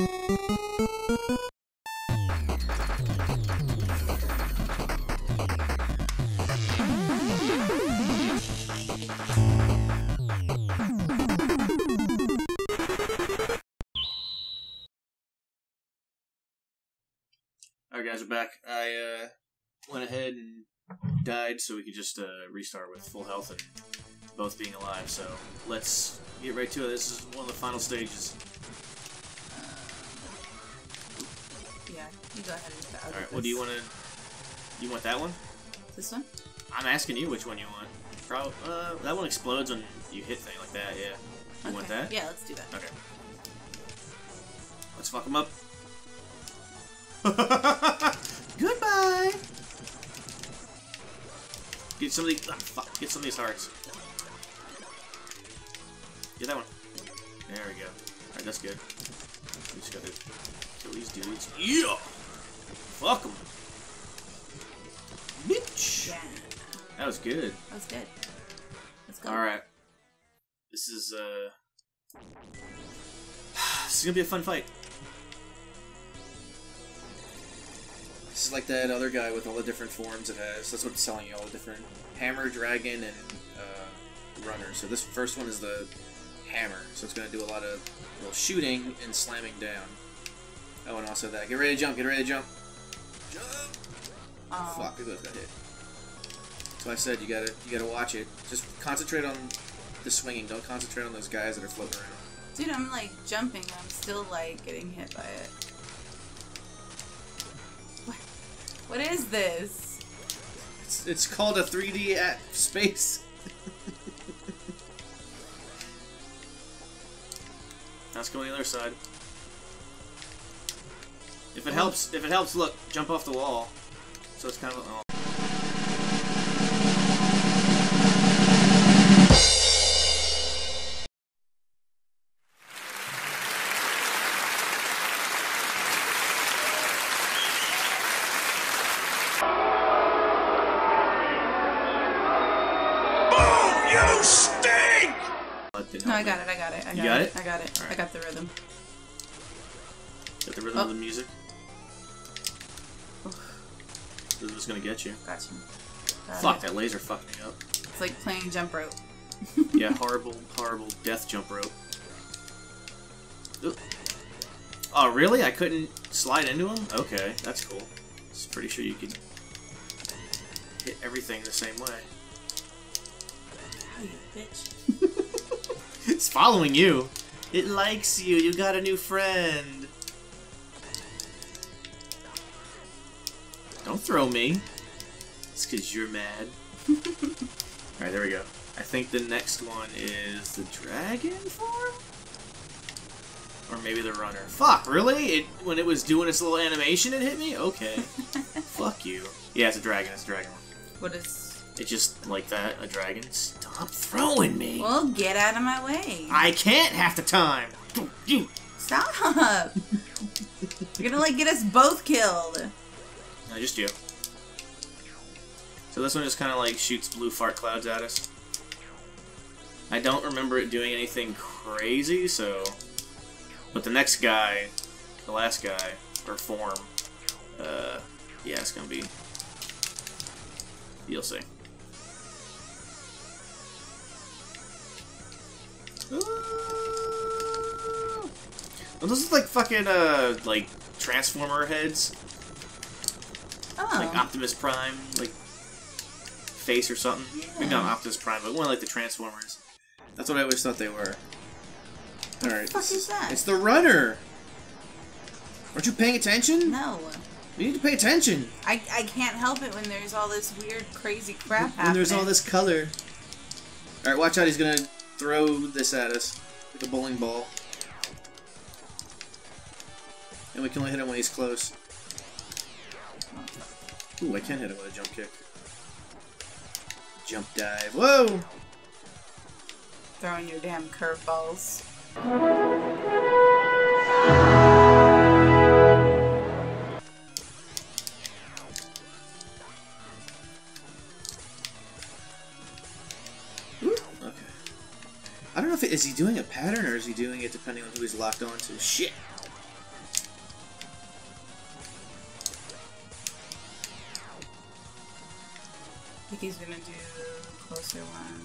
Alright guys, we're back. I went ahead and died so we could just restart with full health and both being alive, so let's get right to it. This is one of the final stages. Yeah, you go ahead and alright, well, do you want to... You want that one? This one? I'm asking you which one you want. Probably, that one explodes when you hit things like that, yeah. You want that? Yeah, let's do that. Okay. Let's fuck him up. Goodbye. Get some of these. Oh, fuck. Get some of these hearts. Get that one. There we go. All right, that's good. We just gotta kill these dudes. Yeah. Fuck them. Bitch. Yeah. That was good. That was good. Let's go. All right. This is this is gonna be a fun fight. This is like that other guy with all the different forms it has. That's what it's telling you, all the different hammer, dragon, and runner. So this first one is the hammer. So it's going to do a lot of shooting and slamming down. Oh, and also that. Get ready to jump. Get ready to jump. Jump! Oh. Fuck, I got that hit. So I said you gotta watch it. Just concentrate on the swinging. Don't concentrate on those guys that are floating around. Dude, I'm like jumping. I'm still like getting hit by it. What is this? It's called a 3D at space. Let's go on the other side. If it helps, look, jump off the wall. So it's kind of I got it. Right. I got the rhythm. Got the rhythm of the music. Oh. This is gonna get you. Gotcha. Fuck, that laser fucked me up. It's like playing jump rope. Yeah, horrible, horrible death jump rope. Ooh. Oh, really? I couldn't slide into him? Okay, that's cool. I'm pretty sure you could hit everything the same way. Ow, you bitch. It's following you. It likes you. You got a new friend. Don't throw me. It's because you're mad. Alright, there we go. I think the next one is the dragon form? Or maybe the runner. Fuck, really? When it was doing its little animation, it hit me? Okay. Fuck you. Yeah, it's a dragon. It's a dragon one. What is... It's just like that, a dragon. Stop throwing me! Well, get out of my way! I can't half the time! Stop! You're gonna, like, get us both killed! No, just you. So this one just kinda, like, shoots blue fart clouds at us. I don't remember it doing anything crazy, so... But the next guy, the last guy, or form, yeah, it's gonna be... You'll see. Well, those are like fucking like Transformer heads. Oh. Like Optimus Prime, like face or something. Yeah. Maybe not Optimus Prime, but more like the Transformers. That's what I always thought they were. All right. What the fuck is that? It's the runner. Aren't you paying attention? No. You need to pay attention. I can't help it when there's all this weird, crazy crap happening. When there's all this color. All right, watch out. He's gonna throw this at us like a bowling ball. And we can only hit him when he's close. Ooh, I can hit him with a jump kick. Jump dive. Whoa! Throwing your damn curveballs. Okay. I don't know if is he doing a pattern or is he doing it depending on who he's locked onto. Shit. I think he's gonna do a closer one.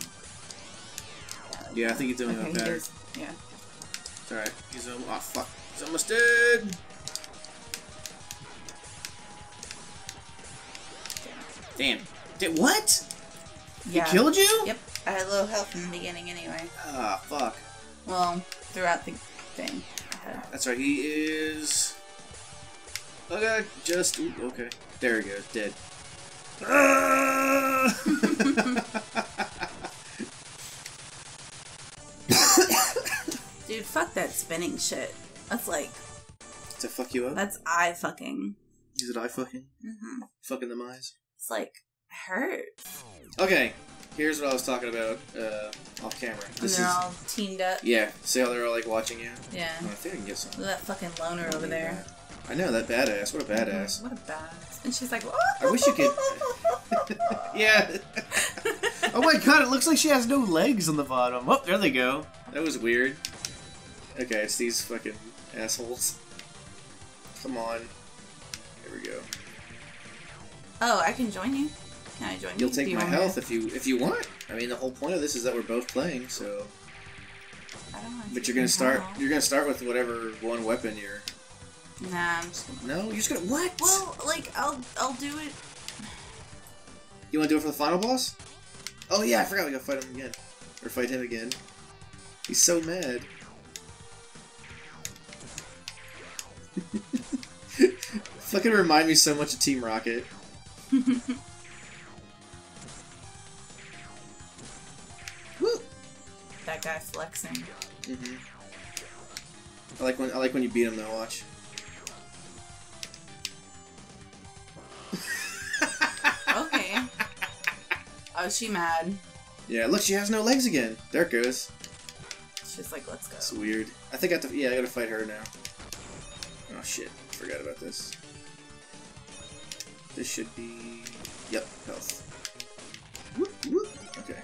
Yeah, I think he's doing okay, better. Yeah. It's alright. He's almost. Oh, fuck. He's almost dead! Damn. Did what? Yeah. He killed you? Yep. I had low health in the beginning anyway. Ah, fuck. Well, throughout the thing. That's right, he is... Okay, just... Ooh, okay. There he goes, dead. Dude, fuck that spinning shit. That's like... To fuck you up? That's eye fucking. Is it eye fucking? Mm-hmm. Fucking them eyes? It's like... hurts. Okay. Here's what I was talking about off camera. This and they're all teamed up. Yeah. See how they're all like watching you? Yeah. Oh, I think I can get some. Look at that fucking loner over there. That. I know, that badass. What a badass. What a badass. And she's like, oh! I wish you could. Yeah. Oh my god, it looks like she has no legs on the bottom. Oh, there they go. That was weird. Okay, it's these fucking assholes. Come on. Here we go. Oh, I can join you. Can I join you? You'll take my health if you want. I mean, the whole point of this is that we're both playing, so. I don't want to. But you're gonna start with whatever one weapon you're. Nah, I'm just gonna. No, you're just gonna what? Well, like I'll do it. You want to do it for the final boss? Oh yeah, I forgot we gotta fight him again, or fight him again. He's so mad. Fucking remind me so much of Team Rocket. Woo. That guy flexing. Mm-hmm. I like when you beat him though. Watch. Okay. Oh, she mad. Yeah. Look, she has no legs again. There it goes. She's like, let's go. It's weird. I think I have to. Yeah, I gotta fight her now. Oh shit! Forgot about this. This should be... Yep, health. Whoop, whoop. Okay.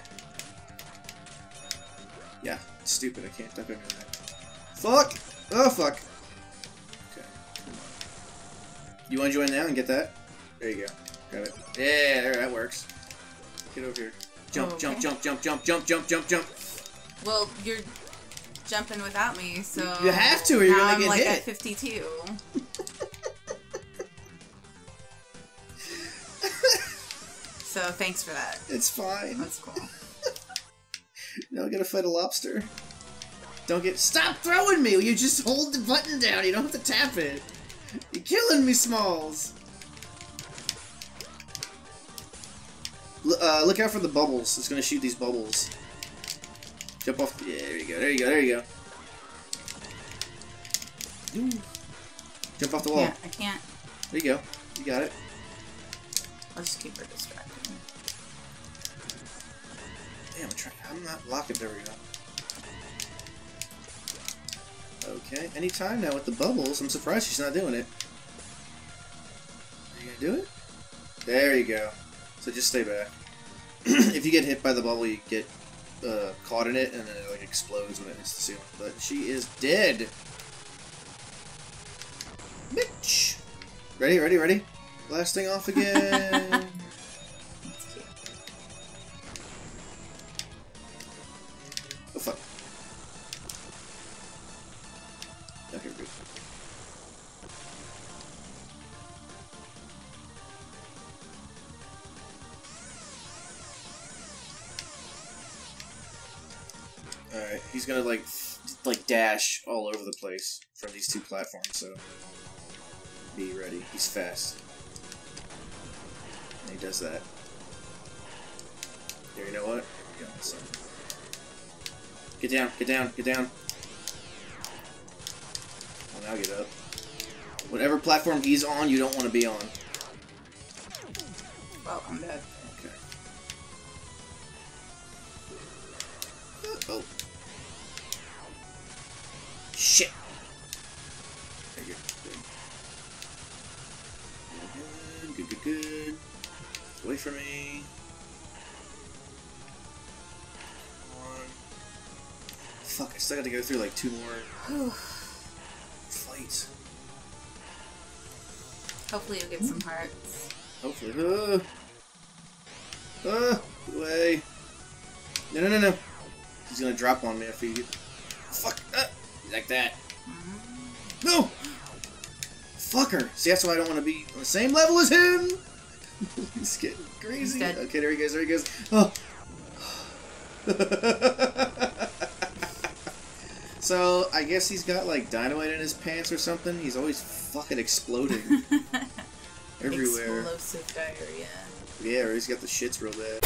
Yeah, it's stupid. I can't duck under that. Fuck! Oh, fuck! Okay. You want to join now and get that? There you go. Grab it. Yeah, there, that works. Get over here. Jump, jump, jump, jump, jump, jump, jump, jump, jump. Well, you're jumping without me, so... You have to, or you're going to get like hit. Now I'm like at 52. So thanks for that. It's fine. That's cool. Now I gotta fight a lobster. Don't get- Stop throwing me! You just hold the button down, you don't have to tap it! You're killing me, Smalls! Look out for the bubbles. It's gonna shoot these bubbles. Jump off- Yeah, there you go, there you go, there you go. Ooh. Jump off the wall. Yeah, I can't. There you go. You got it. Let's keep her distracted. Damn, I'm not blocking. There we go. Okay, any time now with the bubbles. I'm surprised she's not doing it. Are you gonna do it? There you go. So just stay back. If you get hit by the bubble, you get caught in it, and then it like explodes when it hits the ceiling. But she is dead. Bitch. Ready? Ready? Ready? Blasting off again! That's cute. Oh fuck. Okay, good. Alright, he's gonna like dash all over the place from these two platforms, so be ready. He's fast. He does that. Here, you know what? Here we go, so. Get down, get down, get down. Well, now get up. Whatever platform he's on, you don't want to be on. Well, I'm dead. Okay. Oh. Shit. There you go. Good, good, good, good. Away from me. Come on. Fuck, I still got to go through like two more fights. Hopefully you'll get some hearts. Hopefully. Away. No. He's gonna drop on me after you get... Fuck. Like that. No! Fucker! See, that's why I don't want to be on the same level as him! He's getting crazy. He's okay, there he goes, Oh! So, I guess he's got, like, dynamite in his pants or something. He's always fucking exploding. Everywhere. Explosive diarrhea. Yeah, or he's got the shits real bad.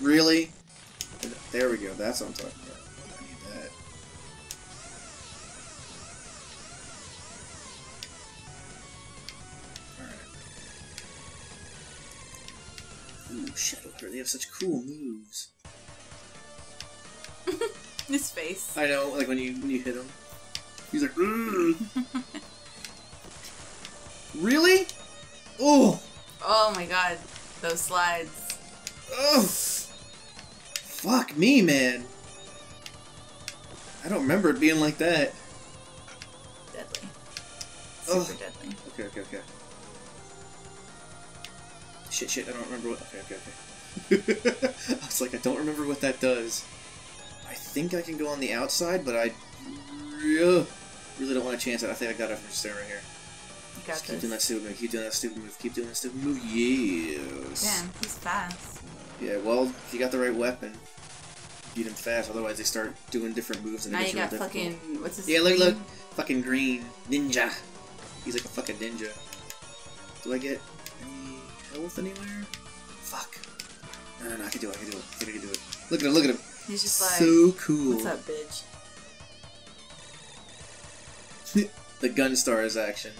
Really? There we go, that's what I'm talking about. I need that. Alright. Ooh, Shadow Hunter, they have such cool moves. His face. I know, like when you hit him. He's like, Really? Oh! Oh my god, those slides. Ugh! Fuck me, man. I don't remember it being like that. Deadly. Super deadly. Okay. Shit, I don't remember what... Okay. I was like, I don't remember what that does. I think I can go on the outside, but I... really don't want to chance it. I think I got it from staring here. You got this. Keep doing that stupid move. Yes. Damn, he's fast. Yeah, well, if you got the right weapon, beat them fast. Otherwise, they start doing different moves. And now you got fucking what's his name? Yeah, look, fucking green ninja. He's like a fucking ninja. Do I get any health anywhere? Fuck. No, I can do it. I can do it. Look at him. He's just like so cool. What's up, bitch? The Gunstar's action,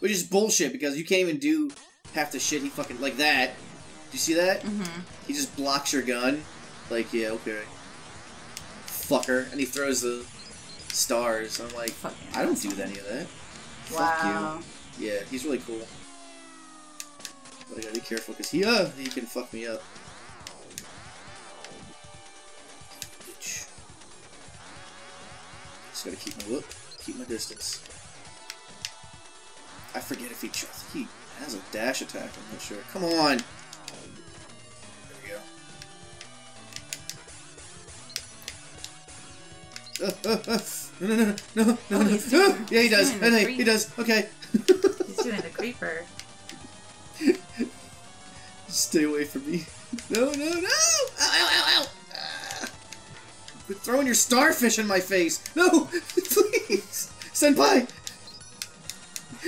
which is bullshit because you can't even do half the shit he fucking like that. You see that? Mm-hmm. He just blocks your gun. Like, yeah, okay. Fucker. And he throws the stars. I'm like, I don't do any of that. Wow. Fuck you. Yeah, he's really cool. But I gotta be careful because he can fuck me up. Bitch. Just gotta keep my distance. I forget if he has a dash attack, I'm not sure. Come on! No. Yeah, he does. He does. Okay. He's doing the creeper. Stay away from me. No. Ow. Quit throwing your starfish in my face. No, please. Senpai.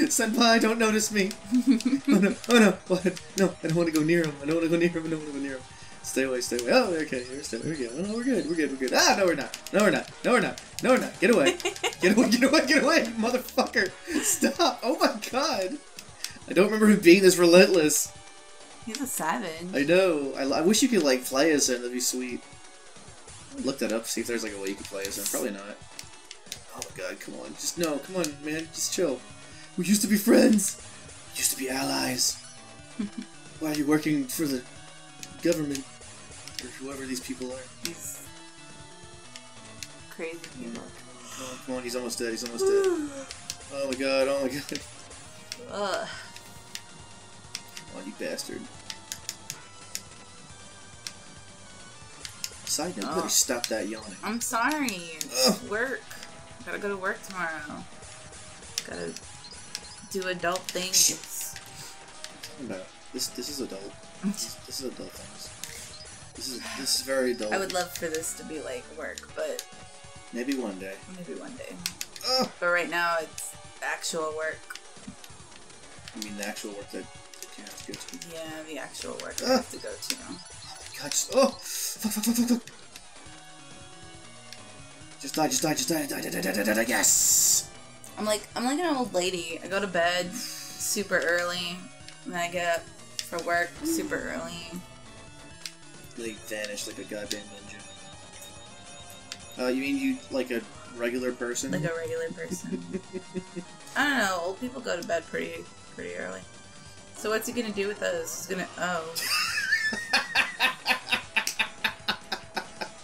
Senpai, don't notice me. Oh no. What? No, I don't want to go near him. Stay away. Oh, okay. Here we go. Oh, no, we're good. Ah, no, we're not. Get away, motherfucker. Stop. Oh, my God. I don't remember him being this relentless. He's a savage. I know. I wish you could, like, play as him. That'd be sweet. I'll look that up, see if there's, like, a way you could play as him. Probably not. Oh, my God. Come on. Come on, man. Just chill. We used to be friends. We used to be allies. Why are you working for the government? Or whoever these people are. These crazy people. Come on, he's almost dead, Oh my god. Ugh. Come on, you bastard. Side note, better stop that yawning. I'm sorry, it's work. I gotta go to work tomorrow. Gotta do adult things. What are you talking about? This is adult. This is adult things. This is very dull. I would love for this to be like work, but maybe one day. But right now it's actual work. I mean, the actual work that you have to go to. Yeah, the actual work I have to go to. Oh my god! Just, oh, fuck! Just die! Yes. I'm like an old lady. I go to bed super early, and I get up for work super early. They vanish like a goddamn ninja. You mean you like a regular person? Like a regular person. I don't know. Old people go to bed pretty early. So what's he gonna do with us? He's gonna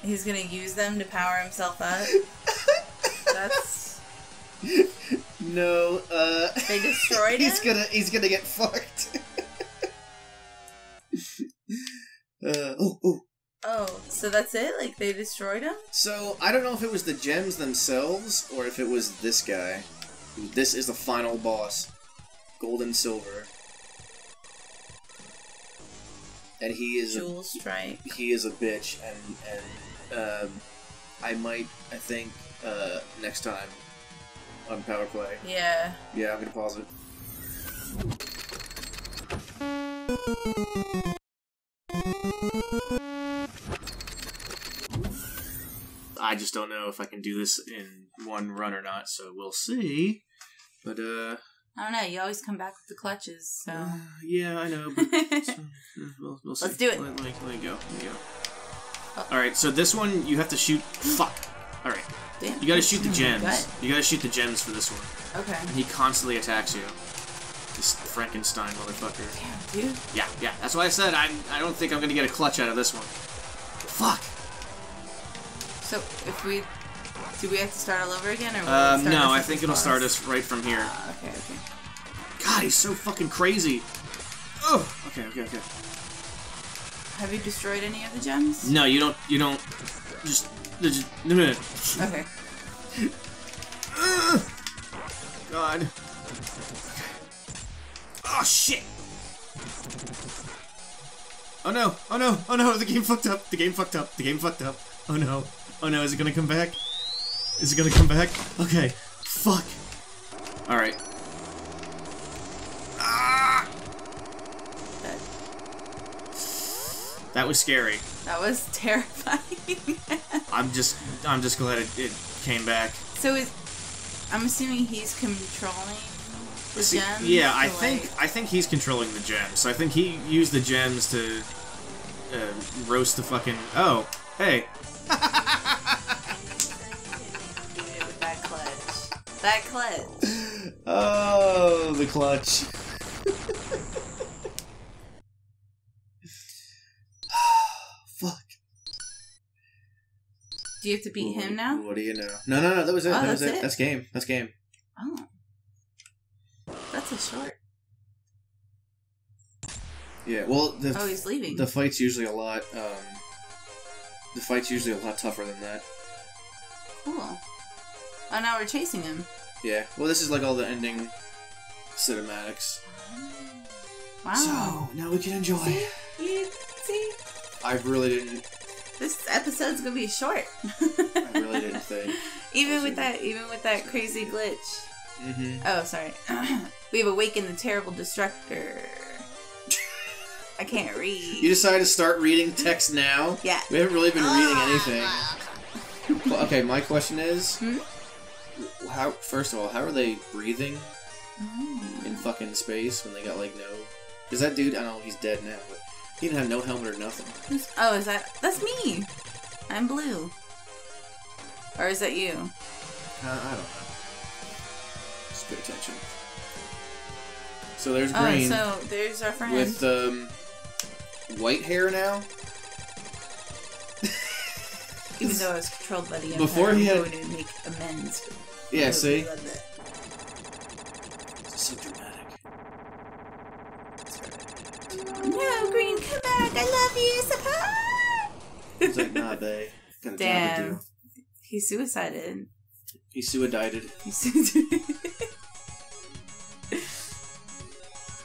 He's gonna use them to power himself up. That's no. They destroyed him. He's gonna get fucked. Oh, so that's it? Like they destroyed him? So I don't know if it was the gems themselves or if it was this guy. This is the final boss, gold and silver, and he is Jewel Strike. He is a bitch, and I think next time on Power Play. Yeah. Yeah, I'm gonna pause it. I just don't know if I can do this in one run or not, so we'll see. But, I don't know, you always come back with the clutches, so... yeah, I know, but... so, we'll see. Let's do it! Let me go. Oh. Alright, so this one, you have to shoot... Fuck! Alright. You gotta shoot the gems. You gotta shoot the gems for this one. Okay. And he constantly attacks you. This Frankenstein motherfucker. Damn, dude. Yeah, that's why I said I don't think I'm gonna get a clutch out of this one. Fuck! So, if we... Do we have to start all over again, or will it start no, I think it'll start us right from here. Okay. God, he's so fucking crazy! Ugh! Okay. Have you destroyed any of the gems? No, you don't... Just... Okay. God. Oh, shit! Oh no, the game fucked up. Oh no, is it gonna come back? Okay, fuck. Alright. Ah! That was scary. That was terrifying. I'm just glad it came back. So I'm assuming he's controlling the gems? Yeah, I think he's controlling the gems. So I think he used the gems to roast the fucking... Oh, hey. That clutch. Oh, the clutch. Fuck. Do you have to beat him now? What do you know? No, that was it. Oh, that was it. That's game. Oh. That's a short. Yeah, well, oh, he's leaving. The fight's usually a lot, tougher than that. Cool. Oh, now we're chasing him. Yeah. Well, this is like all the ending cinematics. Wow. So, now we can enjoy. See? I really didn't... This episode's gonna be short. I really didn't think. Even with that crazy glitch. Mm-hmm. Oh, sorry. We've awakened the terrible destructor. I can't read. You decided to start reading text now? Yeah. We haven't really been reading anything. Well, okay, my question is... Hmm? How, first of all, how are they breathing in fucking space when they got, like, no... Because that dude, I don't know, he's dead now, but he didn't have no helmet or nothing. Oh, is that... That's me! I'm blue. Or is that you? I don't know. Just pay attention. So there's green. Oh, so there's our friend. With, white hair now? Even though I was controlled by the Empire, I'm going to make amends. Yeah, see? It's so dramatic. That's right. No, Green, come back! I love you! Support! He's like, nah, babe. Got a job to do. He suicided. He suicided.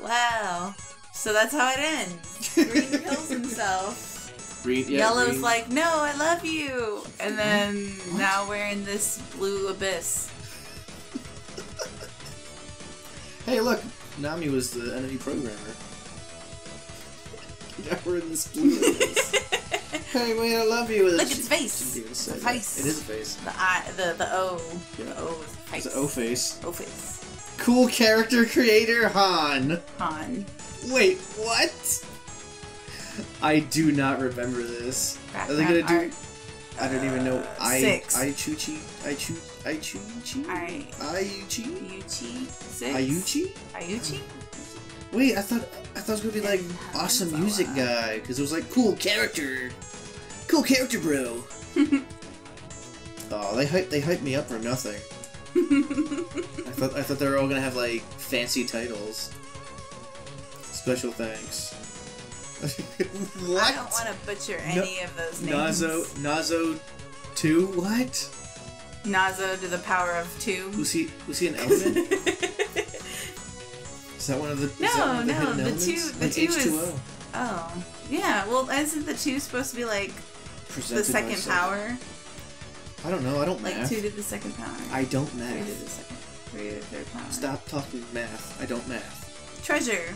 Wow. So that's how it ends. Green kills himself. Yellow's like, no, I love you! And then, now we're in this blue abyss. Hey, look! Nami was the enemy programmer. Now we're in this blue place. Hey, wait, I love you. Look, it's face. It's a face. It is a face. The I, the O. Yeah. The O is face. It's an O face. O face. Cool character creator, Han. Han. Wait, what? I do not remember this. Are they gonna do? I don't even know. Ayuchi? Wait, I thought it was gonna be like awesome music guy, because it was like cool character, bro. Oh, they hyped me up for nothing. I thought they were all gonna have like fancy titles. Special thanks. What? I don't want to butcher any of those names. Nazo 2? What? Nazo to the power of 2. Was he an element? Is that one of the? No, the two H2O. Is. Oh, yeah. Well, isn't the 2 supposed to be like the second power? I don't know. I don't like math. 2 to the second power. I don't math. 3 to the second. 3 to the third power. Stop talking math. I don't math. Treasure.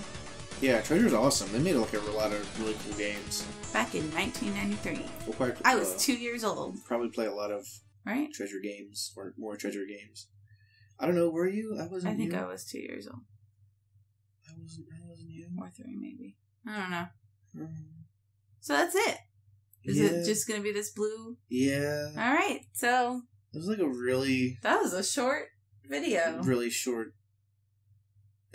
Yeah, Treasure's awesome. They made like a lot of really cool games. Back in 1993. We'll I was 2 years old. Probably play a lot of Treasure games, or more Treasure games. I don't know, were you? I wasn't. I think you. I was 2 years old. I wasn't you. Or 3, maybe. I don't know. So that's it. Is it just going to be this blue? Yeah. All right, so. It was like a really. That was a short video. Really short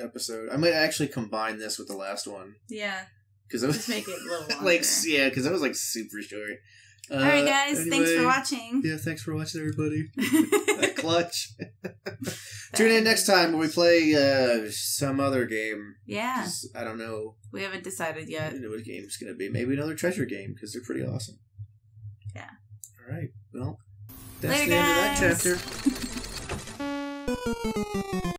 episode. I might actually combine this with the last one. Yeah. Because just make it a little longer. Yeah, because that was like super short. Alright guys, anyway, thanks for watching. Yeah, thanks for watching everybody. That clutch. Tune in next time when we play some other game. Yeah. I don't know. We haven't decided yet. I don't know what game's going to be. Maybe another Treasure game, because they're pretty awesome. Yeah. Alright, well, that's Later, guys. End of that chapter.